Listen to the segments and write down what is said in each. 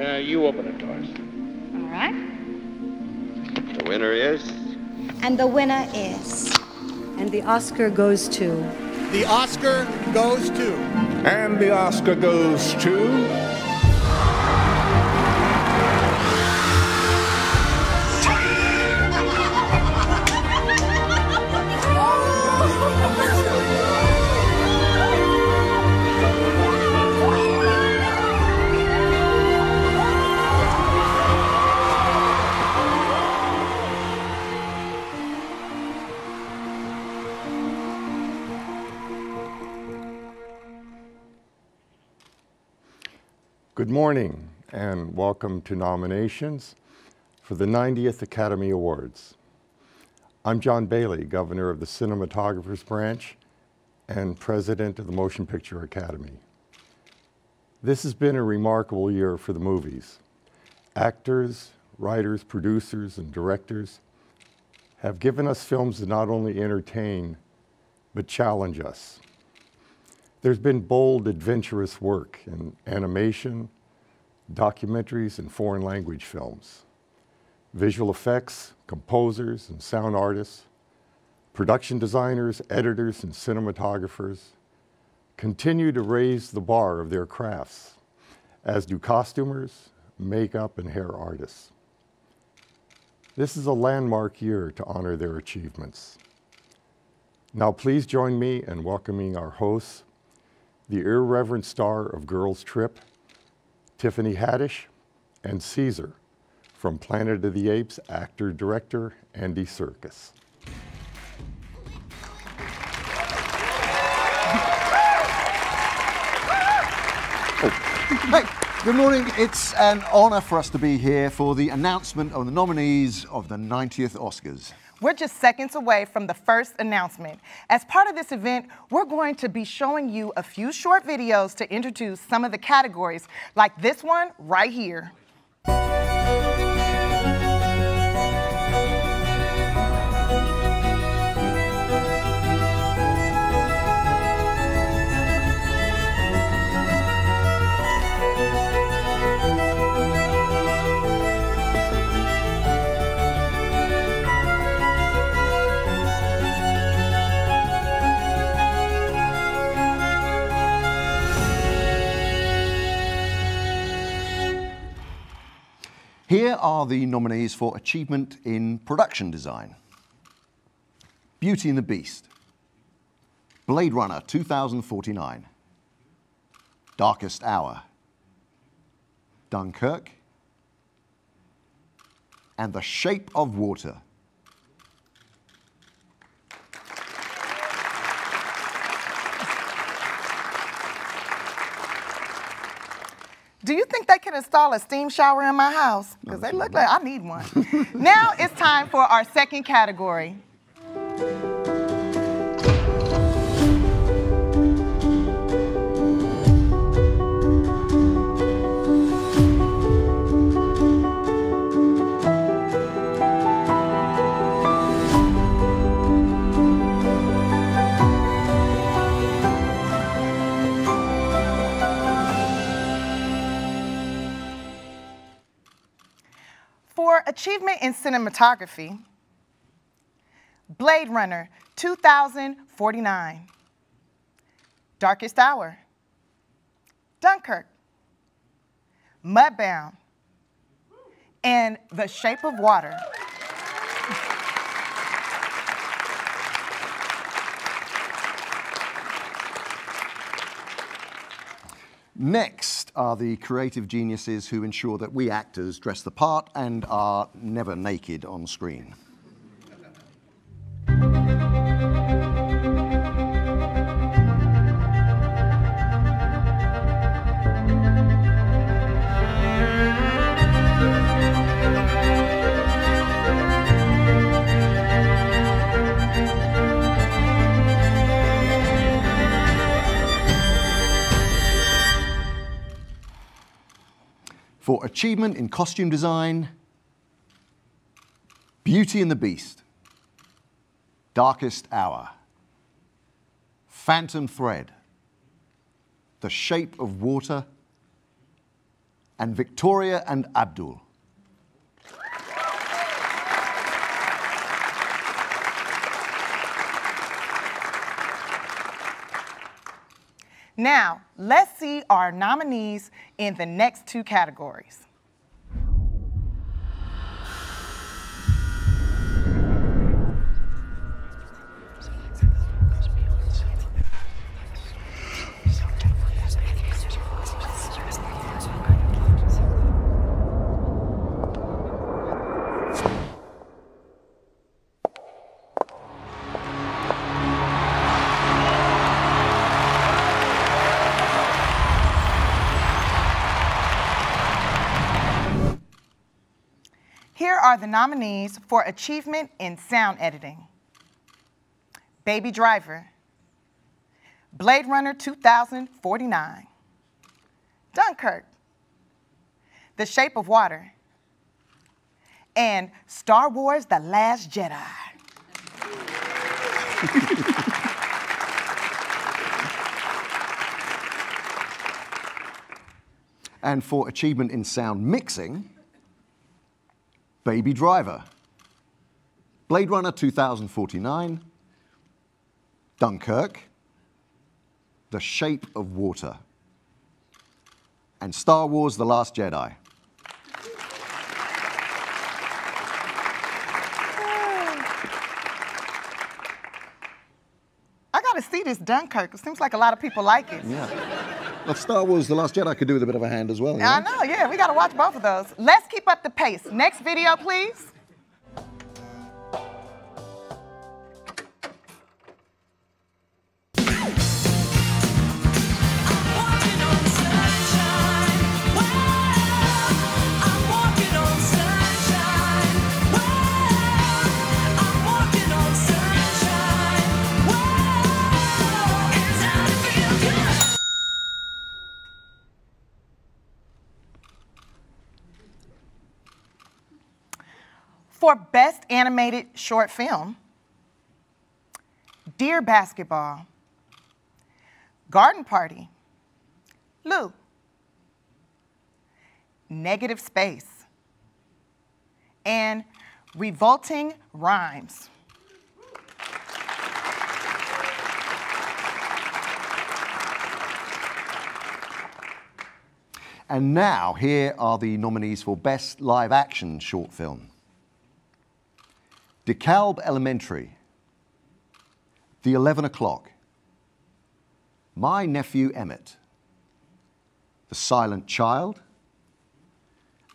You open it, Doris. All right. The winner is? And the winner is? And the Oscar goes to? The Oscar goes to? And the Oscar goes to? Good morning, and welcome to nominations for the 90th Academy Awards. I'm John Bailey, Governor of the Cinematographers Branch and President of the Motion Picture Academy. This has been a remarkable year for the movies. Actors, writers, producers, and directors have given us films that not only entertain, but challenge us. There's been bold, adventurous work in animation, documentaries, and foreign language films, visual effects, composers, and sound artists, production designers, editors, and cinematographers continue to raise the bar of their crafts, as do costumers, makeup, and hair artists. This is a landmark year to honor their achievements. Now please join me in welcoming our hosts, the irreverent star of Girls Trip, Tiffany Haddish, and Caesar from Planet of the Apes actor-director Andy Serkis. Hey, good morning. It's an honor for us to be here for the announcement of the nominees of the 90th Oscars. We're just seconds away from the first announcement. As part of this event, we're going to be showing you a few short videos to introduce some of the categories, like this one right here. Here are the nominees for Achievement in Production Design. Beauty and the Beast. Blade Runner 2049. Darkest Hour. Dunkirk. And The Shape of Water. Do you think they can install a steam shower in my house? Because they look like I need one. Now it's time for our second category. For Achievement in Cinematography, Blade Runner 2049, Darkest Hour, Dunkirk, Mudbound, and The Shape of Water. Next are the creative geniuses who ensure that we actors dress the part and are never naked on screen. For Achievement in Costume Design, Beauty and the Beast, Darkest Hour, Phantom Thread, The Shape of Water, and Victoria and Abdul. Now, let's see our nominees in the next two categories. Are the nominees for Achievement in Sound Editing: Baby Driver, Blade Runner 2049, Dunkirk, The Shape of Water, and Star Wars The Last Jedi. And for Achievement in Sound Mixing, Baby Driver, Blade Runner 2049, Dunkirk, The Shape of Water, and Star Wars The Last Jedi. I gotta see this Dunkirk. It seems like a lot of people like it. Yeah. Well, Star Wars The Last Jedi could do with a bit of a hand as well. I know, yeah, we gotta watch both of those. Let's keep up the pace. Next video, please. For Best Animated Short Film, Dear Basketball, Garden Party, Lou, Negative Space, and Revolting Rhymes. And now, here are the nominees for Best Live Action Short Film: DeKalb Elementary, The 11 O'Clock, My Nephew Emmett, The Silent Child,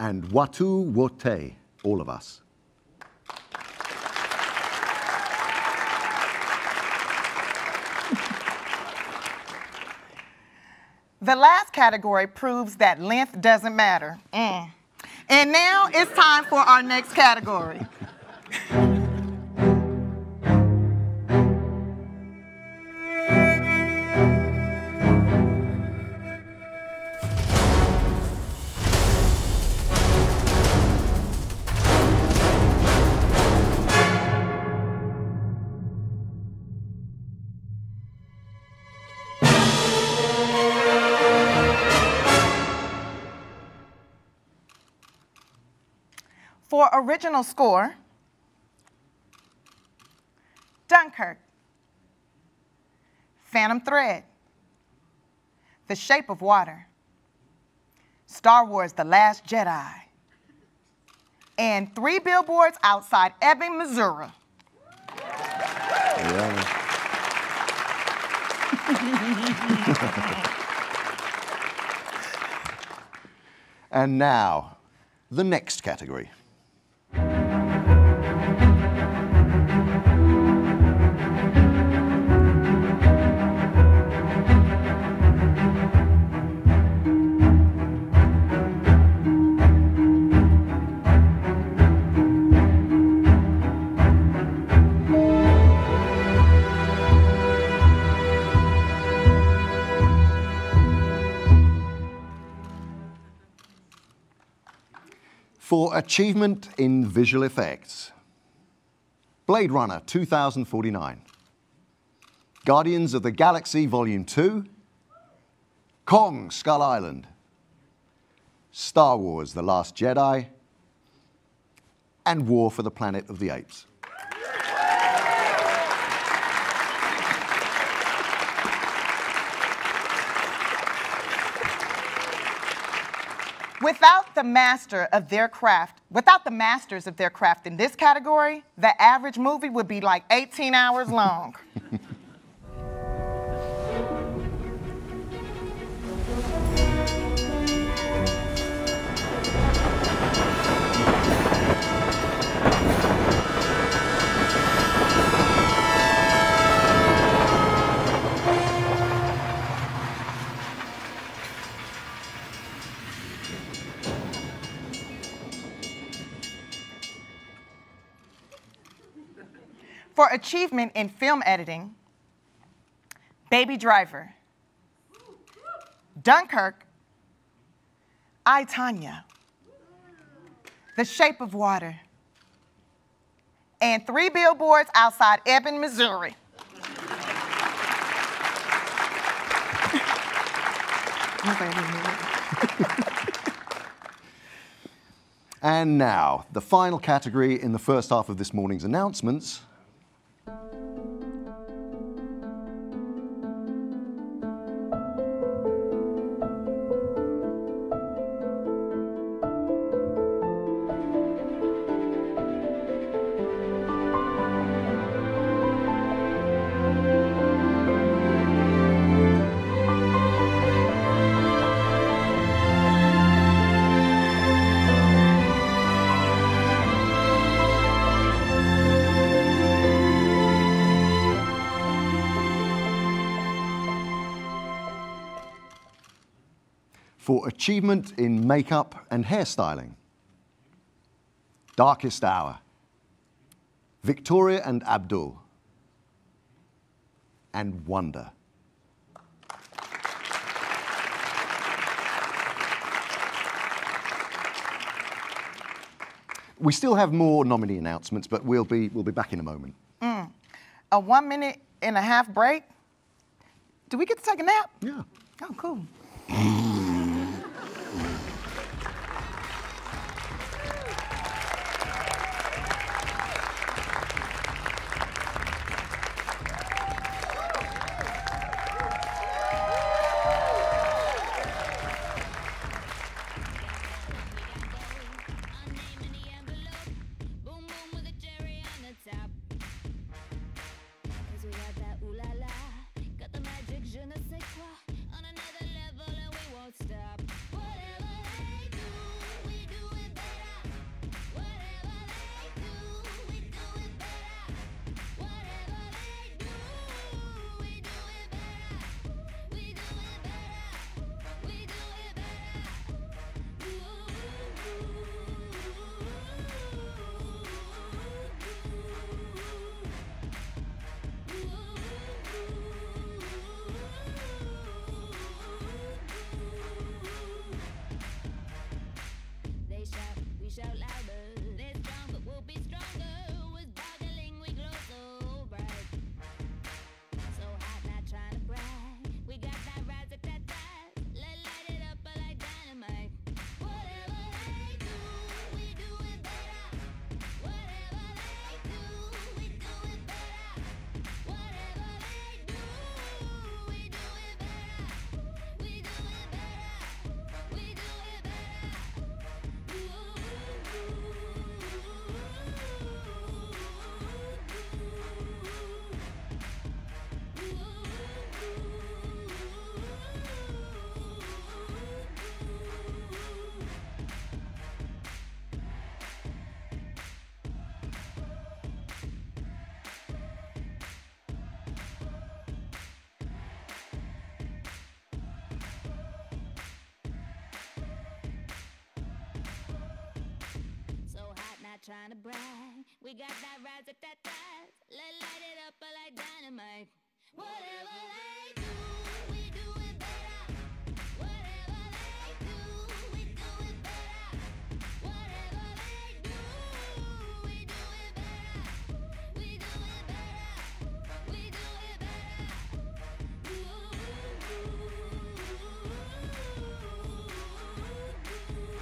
and Watu Wote, All of Us. The last category proves that length doesn't matter. And now it's time for our next category. For Original Score, Dunkirk, Phantom Thread, The Shape of Water, Star Wars The Last Jedi, and Three Billboards Outside Ebbing, Missouri. And now, the next category. For Achievement in Visual Effects, Blade Runner 2049, Guardians of the Galaxy Volume 2, Kong: Skull Island, Star Wars The Last Jedi, and War for the Planet of the Apes. Without the masters of their craft in this category, the average movie would be like 18 hours long. For achievement in film editing, Baby Driver, Dunkirk, I, Tonya, The Shape of Water, and 3 Billboards Outside Ebbing, Missouri. And now, the final category in the first half of this morning's announcements. For achievement in makeup and hairstyling, Darkest Hour, Victoria and Abdul, and Wonder. We still have more nominee announcements, but we'll be back in a moment. A 1.5-minute break. Do we get to take a nap? Yeah. Oh, cool. Trying to brag, we got that rise at that time. Let's light it up like dynamite. Whatever they do, we do it better. Whatever they do, we do it better. Whatever they do, we do it better. We do it better. We do it better. Ooh, ooh, ooh, ooh, ooh.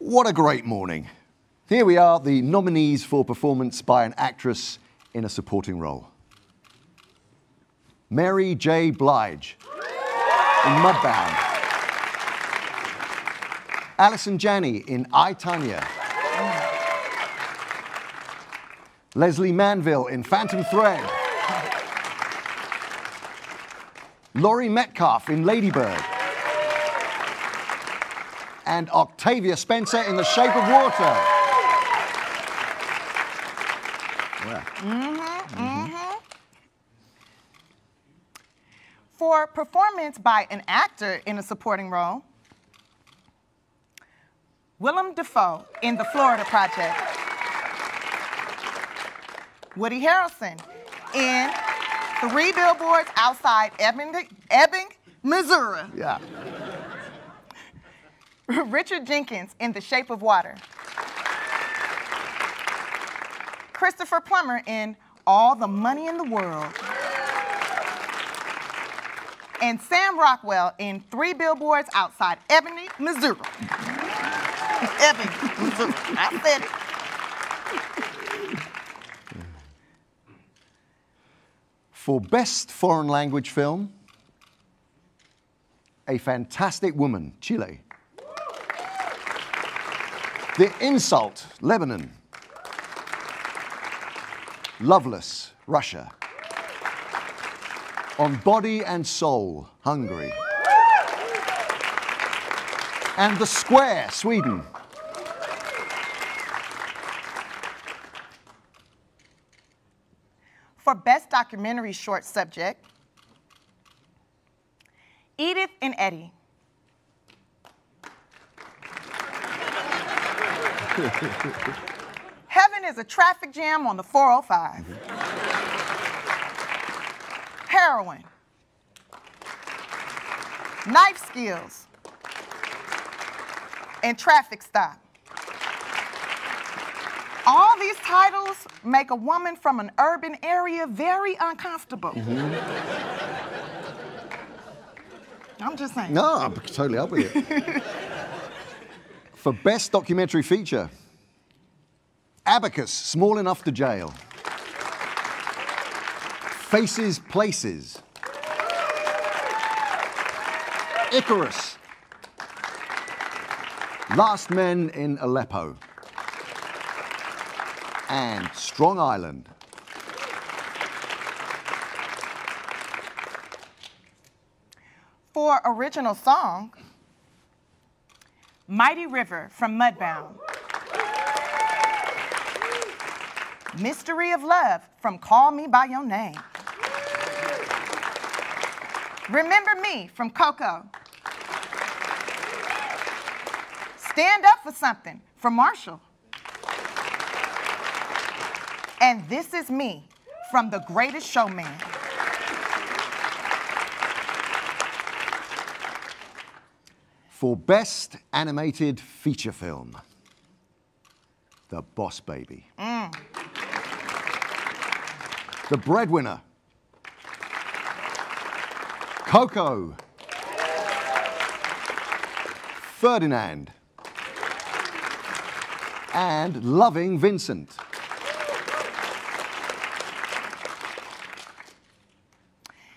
What a great morning. Here we are, the nominees for performance by an actress in a supporting role. Mary J. Blige in Mudbound. Allison Janney in I, Tonya. Leslie Manville in Phantom Thread. Laurie Metcalf in Lady Bird. And Octavia Spencer in The Shape of Water. For performance by an actor in a supporting role, Willem Dafoe in The Florida Project. Woody Harrelson in Three Billboards Outside Ebbing, Missouri. Yeah. Richard Jenkins in The Shape of Water. Christopher Plummer in All the Money in the World. And Sam Rockwell in Three Billboards Outside Ebbing, Missouri. Ebbing, Missouri. I said it. For Best Foreign Language Film, A Fantastic Woman, Chile. The Insult, Lebanon. Loveless, Russia. On Body and Soul, Hungary. And The Square, Sweden. For Best Documentary Short Subject, Edith and Eddie. Heaven is a Traffic Jam on the 405. Heroin. Knife Skills. And Traffic Stop. All these titles make a woman from an urban area very uncomfortable. I'm just saying. No, I'm totally up with you. For Best Documentary Feature, Abacus, Small Enough to Jail. Faces, Places. Icarus. Last Men in Aleppo. And Strong Island. For Original Song, Mighty River from Mudbound. Mystery of Love from Call Me By Your Name. Remember Me from Coco. Stand Up for Something from Marshall. And This Is Me from The Greatest Showman. For Best Animated Feature Film, The Boss Baby. The Breadwinner. Coco. Ferdinand. And Loving Vincent.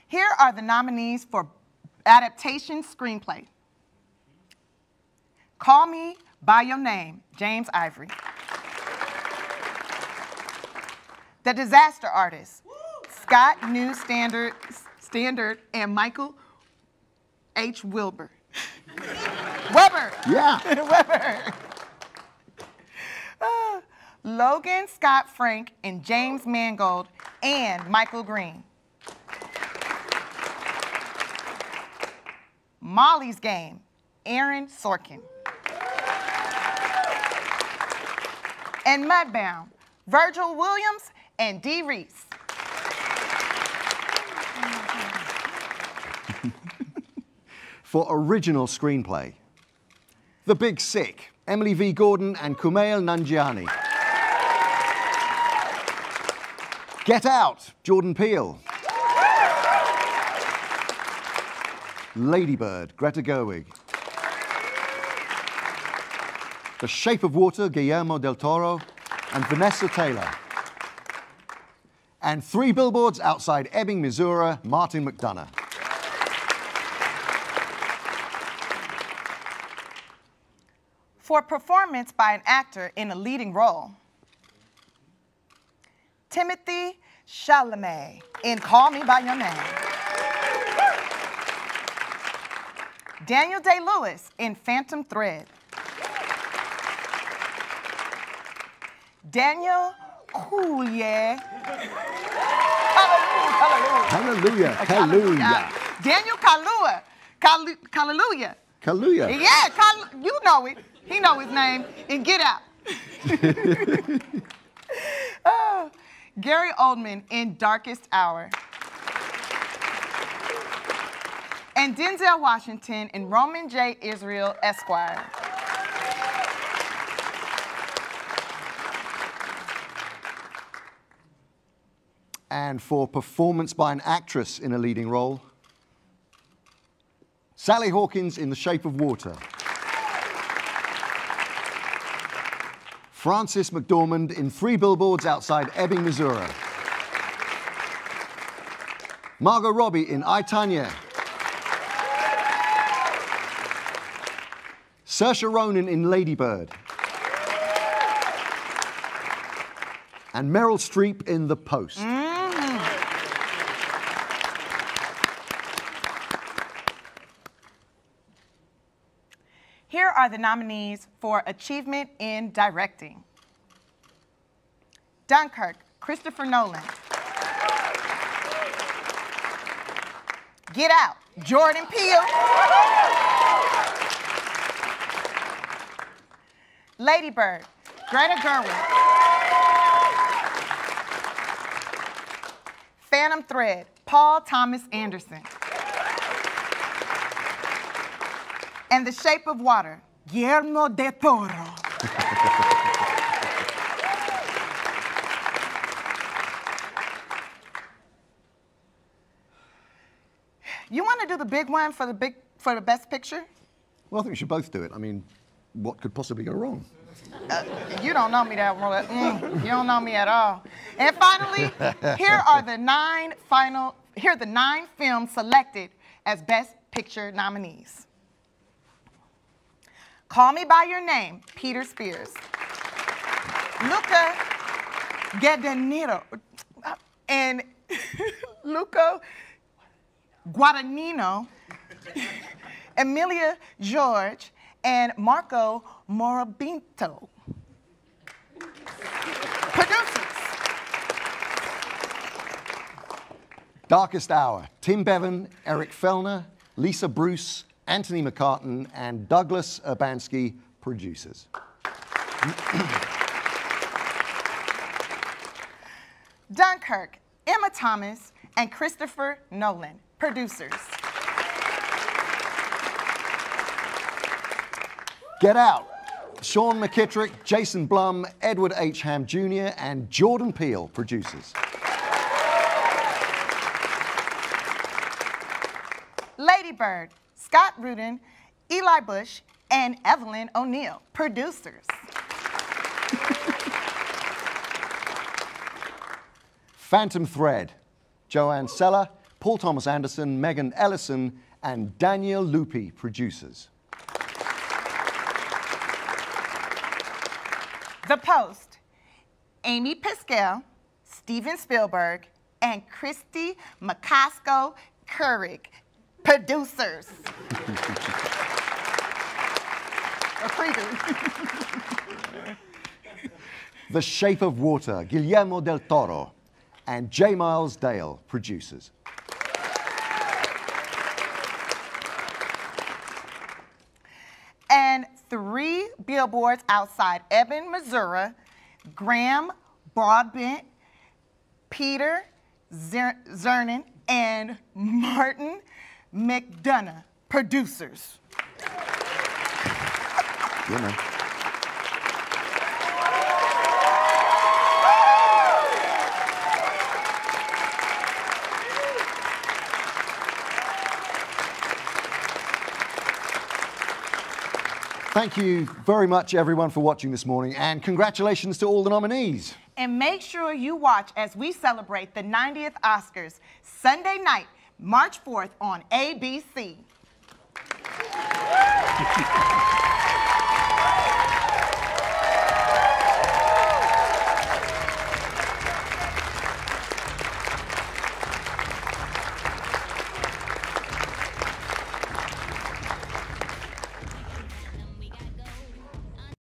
Here are the nominees for Adaptation Screenplay. Call Me By Your Name, James Ivory. The Disaster Artist, Scott New Standard and Michael H. Wilbur. Weber. Yeah. Weber. Logan Scott Frank and James Mangold and Michael Green. Molly's Game, Aaron Sorkin. And Mudbound, Virgil Williams and Dee Reese. For Original Screenplay, The Big Sick, Emily V. Gordon and Kumail Nanjiani. Get Out, Jordan Peele. Lady Bird, Greta Gerwig. The Shape of Water, Guillermo del Toro and Vanessa Taylor. And Three Billboards Outside Ebbing, Missouri, Martin McDonagh. For performance by an actor in a leading role, Timothée Chalamet in Call Me By Your Name. Daniel Day-Lewis in Phantom Thread. Daniel Coulier. Hallelujah. Hallelujah. Hallelujah. Daniel Kaluuya. Kaluuya. Kaluuya. Yeah, you know it. He know his name. And Get Out. Oh. Gary Oldman in Darkest Hour. And Denzel Washington in Roman J. Israel, Esquire. And for performance by an actress in a leading role, Sally Hawkins in The Shape of Water. Frances McDormand in Three Billboards Outside Ebbing, Missouri. Margot Robbie in I, Tonya. Saoirse Ronan in Lady Bird. And Meryl Streep in The Post. Here are the nominees for Achievement in Directing. Dunkirk, Christopher Nolan. Get Out, Jordan Peele. Lady Bird, Greta Gerwig. Phantom Thread, Paul Thomas Anderson. And The Shape of Water, Guillermo del Toro. You want to do the big one for the best picture? Well, I think we should both do it. I mean, what could possibly go wrong? You don't know me that well. You don't know me at all. And finally, here are the 9 films selected as Best Picture nominees. Call Me By Your Name, Peter Spears. Luca Guadagnino and Luca Guadagnino, Emilia George, and Marco Morabito. Producers. Darkest Hour, Tim Bevan, Eric Fellner, Lisa Bruce, Anthony McCartan and Douglas Urbanski, producers. Dunkirk, Emma Thomas and Christopher Nolan, producers. Get Out, Sean McKittrick, Jason Blum, Edward H. Ham Jr. and Jordan Peele, producers. Lady Bird, Scott Rudin, Eli Bush, and Evelyn O'Neill, producers. Phantom Thread, Joanne Sella, Paul Thomas Anderson, Megan Ellison, and Daniel Lupi, producers. The Post, Amy Pascal, Steven Spielberg, and Christy McCosco Couric, producers. The Shape of Water, Guillermo del Toro and J. Miles Dale, producers. And Three Billboards Outside Ebbing, Missouri, Graham Broadbent, Peter Zernan, and Martin McDonagh, producers. You know. Thank you very much, everyone, for watching this morning, and congratulations to all the nominees. And make sure you watch as we celebrate the 90th Oscars, Sunday night, March 4th on ABC.